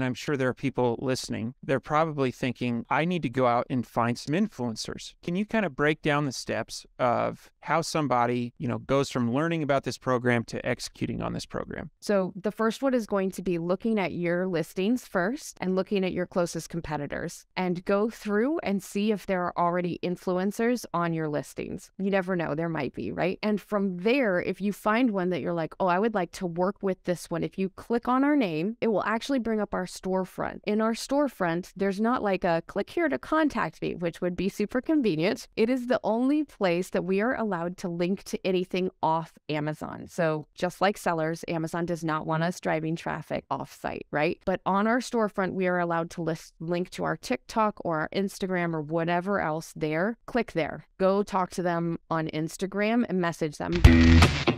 and I'm sure there are people listening, they're probably thinking, I need to go out and find some influencers. Can you kind of break down the steps of how somebody, goes from learning about this program to executing on this program? So the first one is going to be looking at your listings first and looking at your closest competitors, and go through and see if there are already influencers on your listings. You never know, there might be, right? And from there, if you find one that you're like, oh, I would like to work with this one, if you click on our name, it will actually bring up our storefront. In our storefront, there's not like a click here to contact me, which would be super convenient. It is the only place that we are allowed to link to anything off Amazon. So just like sellers, Amazon does not want us driving traffic off site, right? But on our storefront, we are allowed to link to our TikTok or our Instagram or whatever else there. Click there, go talk to them on Instagram and message them.